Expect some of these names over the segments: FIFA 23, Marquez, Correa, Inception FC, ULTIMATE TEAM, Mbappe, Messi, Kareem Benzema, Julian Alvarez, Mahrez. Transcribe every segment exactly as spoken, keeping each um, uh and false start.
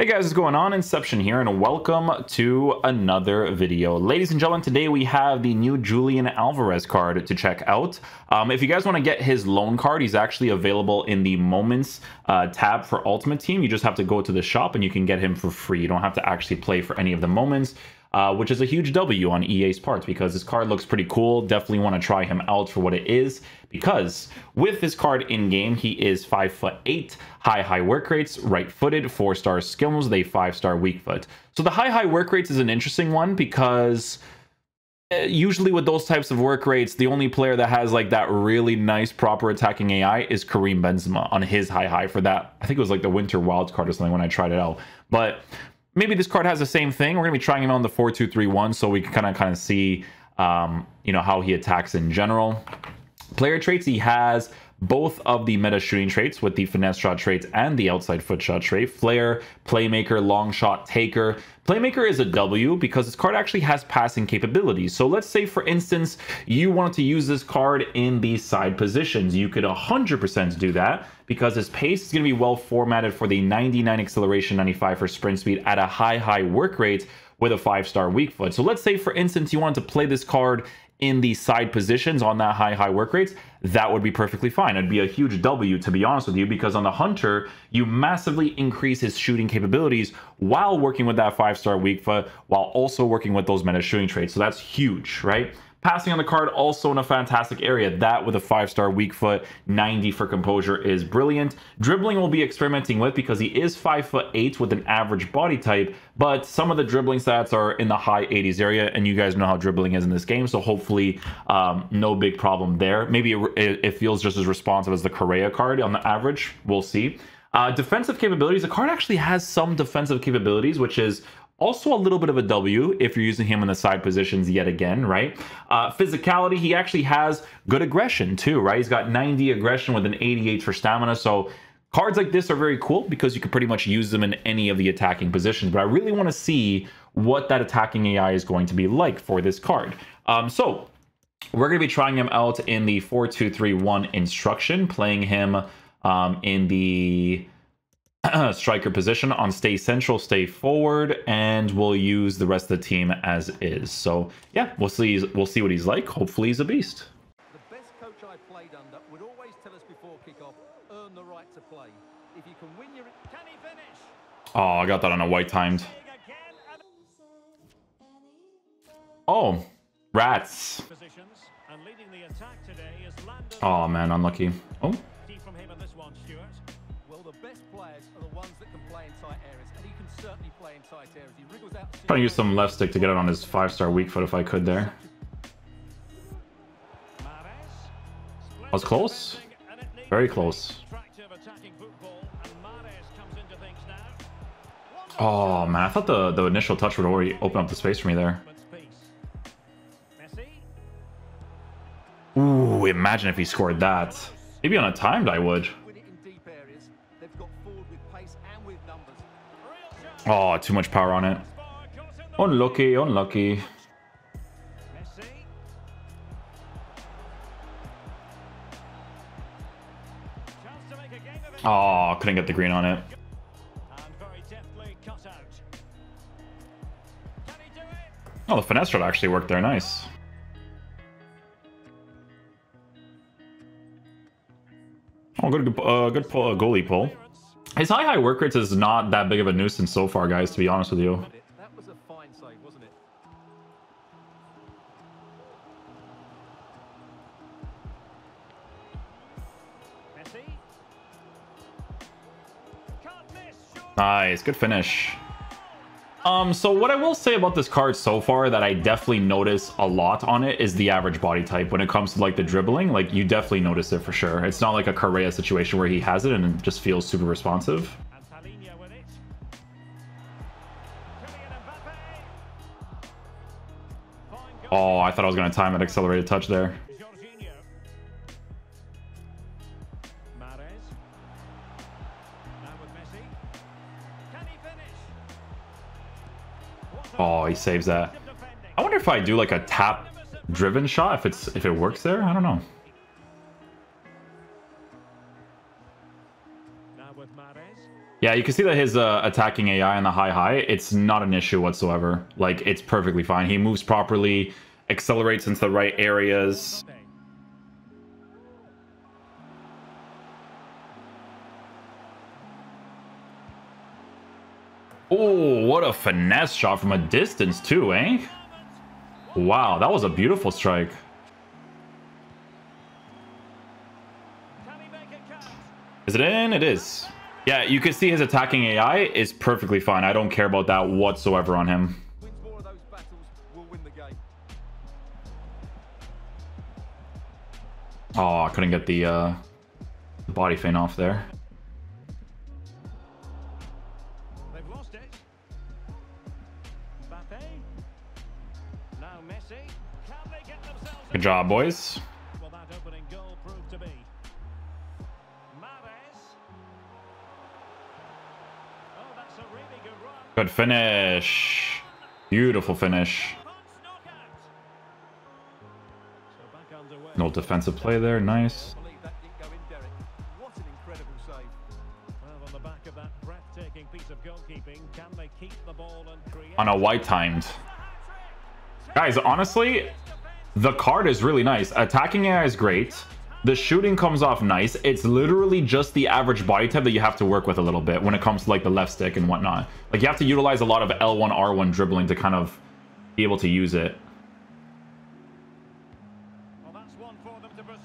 Hey guys, what's going on? Inception here, and welcome to another video. Ladies and gentlemen, today we have the new Julian Alvarez card to check out. Um, if you guys want to get his loan card, he's actually available in the Moments uh, tab for Ultimate Team. You just have to go to the shop and you can get him for free. You don't have to actually play for any of the Moments, uh, which is a huge W on E A's parts because this card looks pretty cool. Definitely want to try him out for what it is. Because with this card in game, he is five foot eight, high high work rates, right footed, four star skills with a five star weak foot. So the high high work rates is an interesting one because usually with those types of work rates, the only player that has like that really nice proper attacking A I is Kareem Benzema on his high high for that. I think it was like the winter wild card or something when I tried it out, but maybe this card has the same thing. We're gonna be trying him on the four two three one so we can kind of kind of see um, you know, how he attacks in general. Player traits, he has both of the meta shooting traits with the finesse shot traits and the outside foot shot trait. Flare, playmaker, long shot taker. Playmaker is a W because this card actually has passing capabilities. So let's say, for instance, you wanted to use this card in the side positions. You could one hundred percent do that because his pace is going to be well formatted for the ninety-nine acceleration, ninety-five for sprint speed at a high, high work rate with a five-star weak foot. So let's say, for instance, you wanted to play this card in the side positions on that high, high work rates, that would be perfectly fine. It'd be a huge W, to be honest with you, because on the Hunter, you massively increase his shooting capabilities while working with that five-star weak foot, while also working with those meta shooting traits. So that's huge, right? Passing on the card, also in a fantastic area. That with a five-star weak foot, ninety for composure is brilliant. Dribbling we'll be experimenting with because he is five foot eight with an average body type, but some of the dribbling stats are in the high eighties area, and you guys know how dribbling is in this game, so hopefully um, no big problem there. Maybe it, it feels just as responsive as the Correa card on the average. We'll see. Uh, defensive capabilities. The card actually has some defensive capabilities, which is also a little bit of a W if you're using him in the side positions yet again, right? Uh, physicality, he actually has good aggression too, right? He's got ninety aggression with an eighty-eight for stamina. So cards like this are very cool because you can pretty much use them in any of the attacking positions. But I really want to see what that attacking A I is going to be like for this card. Um, so we're going to be trying him out in the four two three one instruction, playing him um, in the striker position on stay central, stay forward, and we'll use the rest of the team as is. So yeah, we'll see we'll see what he's like. Hopefully he's a beast. The best coach I played under would always tell us before kickoff, earn the right to play. If you can win your... Can he finish? Oh, I got that on a white timed. Oh, rats. And leading the attack today is Landon. Oh man, unlucky. Oh. From him on this one, Stuart. Well, the best players are the ones that can play in tight areas, and he can certainly play in tight areas. He wriggles out. Trying to use some left stick to get it on his five-star weak foot if I could there. I was close. Very close. Oh man, I thought the, the initial touch would already open up the space for me there. Ooh, imagine if he scored that. Maybe on a timed I would. Oh, too much power on it. Unlucky, unlucky. Oh, couldn't get the green on it. Oh, the finesse shot actually worked there. Nice. Oh, good, uh, good pull, uh, goalie pull. His high, high work rates is not that big of a nuisance so far, guys, to be honest with you. That was a fine save, wasn't it? Messi. Can't miss. Nice, good finish. Um, so what I will say about this card so far that I definitely notice a lot on it is the average body type. When it comes to like the dribbling, like you definitely notice it for sure. It's not like a Correa situation where he has it and it just feels super responsive. Oh, I thought I was going to time that accelerated touch there. Oh, he saves that. I wonder if I do like a tap driven shot, if it's if it works there. I don't know. Now with Mahrez. Yeah, you can see that his uh, attacking A I on the high high, it's not an issue whatsoever. Like, it's perfectly fine. He moves properly, accelerates into the right areas. Oh, what a finesse shot from a distance too, eh? Wow, that was a beautiful strike. Is it in? It is. Yeah, you can see his attacking A I is perfectly fine. I don't care about that whatsoever on him. Oh, I couldn't get the uh, body feint off there. They've lost it. Mbappe. Now Messi. Can they get themselves? Good job, boys. Well, that opening goal proved to be. Good finish. Beautiful finish. No defensive play there. Nice. What an incredible save. Well, on the back of that breathtaking piece of goalkeeping, can they keep the ball and create on a wide timed? Guys, honestly, the card is really nice. Attacking A I is great. The shooting comes off nice. It's literally just the average body type that you have to work with a little bit when it comes to like the left stick and whatnot. Like, you have to utilize a lot of L one R one dribbling to kind of be able to use it. Well, that's one for them to pursue.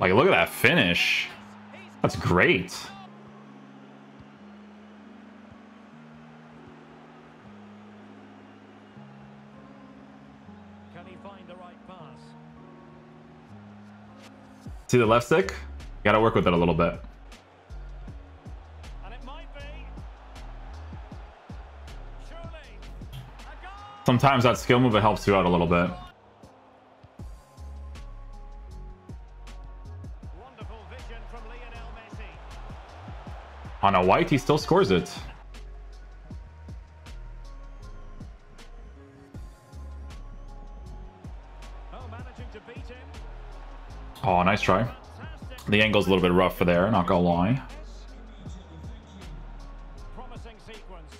Like, look at that finish. That's great. Can he find the right pass? See the left stick? Got to work with it a little bit. And it might be. Surely. A goal. Sometimes that skill move, it helps you out a little bit. Wonderful vision from Lionel Messi. On a white, he still scores it. Oh, managing to beat him. Oh, nice try. The angle's a little bit rough for there, not gonna lie. Promising sequence.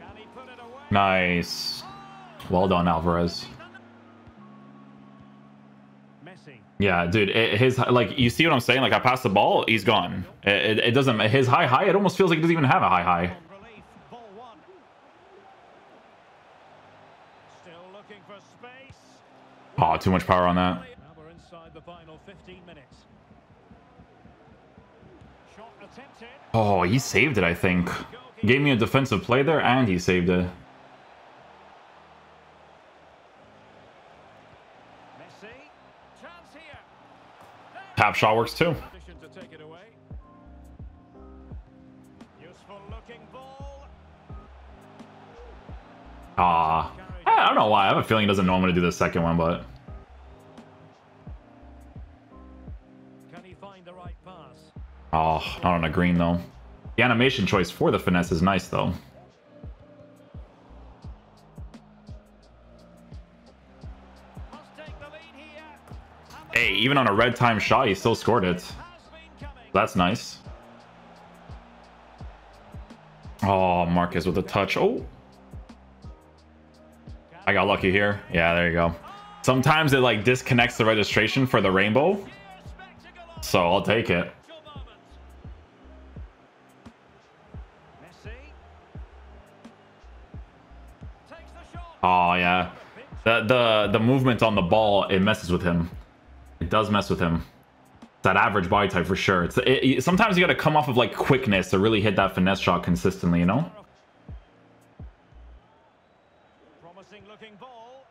Can he put it away? Nice. Well done, Alvarez. Messi. Yeah, dude, it, his, like, you see what I'm saying? Like, I pass the ball, he's gone. It, it, it doesn't, his high high, it almost feels like he doesn't even have a high high. Ball one. Still looking for space. Oh, too much power on that. The final fifteen minutes. Shot attempted. Oh, he saved it, I think. Gave me a defensive play there, and he saved it. Messi. Chance here. Tap shot works too. To take it away. Useful looking ball. Ah, I don't know why. I have a feeling he doesn't know I'm going to do the second one, but. Oh, not on a green, though. The animation choice for the finesse is nice, though. Hey, even on a red time shot, he still scored it. That's nice. Oh, Marquez with a touch. Oh. I got lucky here. Yeah, there you go. Sometimes it, like, disconnects the registration for the rainbow. So I'll take it. Oh, yeah. The, the, the movement on the ball, it messes with him. It does mess with him. It's that average body type for sure. It's, it, it, sometimes you got to come off of, like, quickness to really hit that finesse shot consistently, you know? Promising looking ball.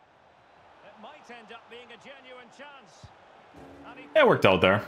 It might end up being a genuine chance. It worked out there.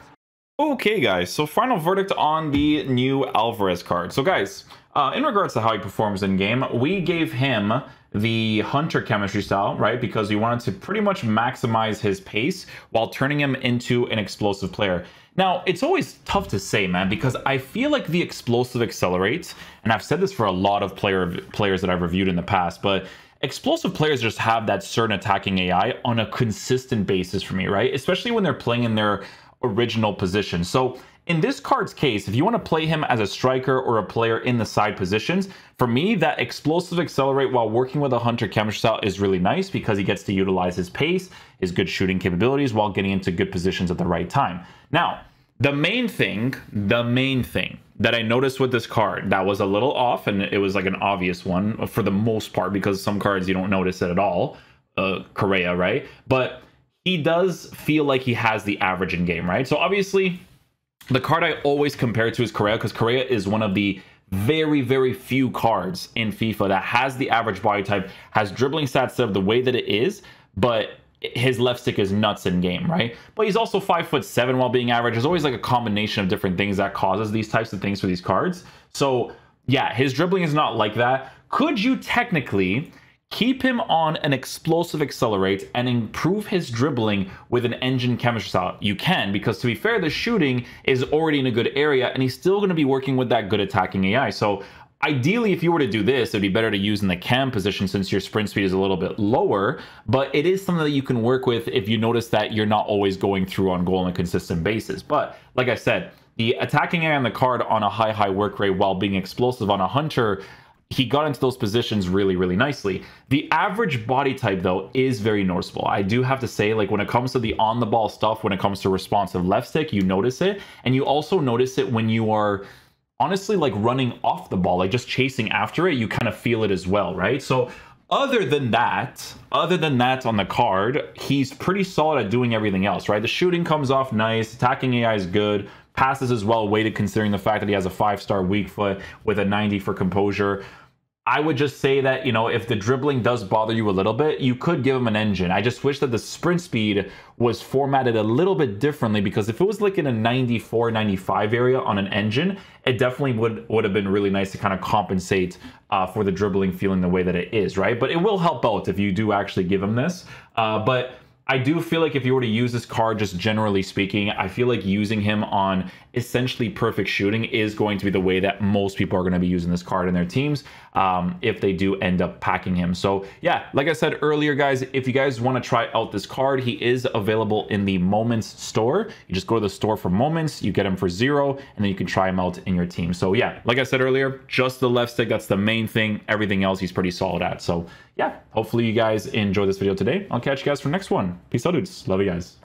Okay, guys, so final verdict on the new Alvarez card. So, guys, uh, in regards to how he performs in-game, we gave him the hunter chemistry style, right? Because we wanted to pretty much maximize his pace while turning him into an explosive player. Now, it's always tough to say, man, because I feel like the explosive accelerates, and I've said this for a lot of player players that I've reviewed in the past, but explosive players just have that certain attacking A I on a consistent basis for me, right? Especially when they're playing in their original position. So In this card's case, if you want to play him as a striker or a player in the side positions, for me, that explosive accelerate while working with a Hunter Kemmich style is really nice because he gets to utilize his pace, his good shooting capabilities while getting into good positions at the right time. Now, the main thing, the main thing that I noticed with this card that was a little off, and it was like an obvious one for the most part because some cards you don't notice it at all, uh, Correa, right? But he does feel like he has the average in game, right? So obviously, the card I always compare to is Correa because Correa is one of the very, very few cards in FIFA that has the average body type, has dribbling stats set up the way that it is, but his left stick is nuts in game, right? But he's also five foot seven while being average. There's always like a combination of different things that causes these types of things for these cards. So yeah, his dribbling is not like that. Could you technically keep him on an explosive accelerate and improve his dribbling with an engine chemistry style? You can, because to be fair, the shooting is already in a good area and he's still going to be working with that good attacking A I. So ideally, if you were to do this, it'd be better to use in the cam position since your sprint speed is a little bit lower, but it is something that you can work with if you notice that you're not always going through on goal on a consistent basis. But like I said, the attacking A I on the card on a high, high work rate while being explosive on a Hunter, he got into those positions really, really nicely. The average body type, though, is very noticeable. I do have to say, like, when it comes to the on-the-ball stuff, when it comes to responsive left stick, you notice it. And you also notice it when you are, honestly, like, running off the ball, like, just chasing after it. You kind of feel it as well, right? So other than that, other than that on the card, he's pretty solid at doing everything else, right? The shooting comes off nice. Attacking A I is good. Passes is well weighted considering the fact that he has a five-star weak foot with a ninety for composure. I would just say that, you know, if the dribbling does bother you a little bit, you could give him an engine. I just wish that the sprint speed was formatted a little bit differently, because if it was like in a ninety-four, ninety-five area on an engine, it definitely would, would have been really nice to kind of compensate uh, for the dribbling feeling the way that it is, right? But it will help out if you do actually give him this. Uh, but I do feel like if you were to use this card, just generally speaking, I feel like using him on essentially perfect shooting is going to be the way that most people are going to be using this card in their teams um, if they do end up packing him. So yeah, like I said earlier, guys, if you guys want to try out this card, he is available in the Moments store. You just go to the store for Moments, you get him for zero, and then you can try him out in your team. So yeah, like I said earlier, just the left stick, that's the main thing. Everything else he's pretty solid at. So yeah, hopefully you guys enjoyed this video today. I'll catch you guys for the next one. Peace out, dudes. Love you guys.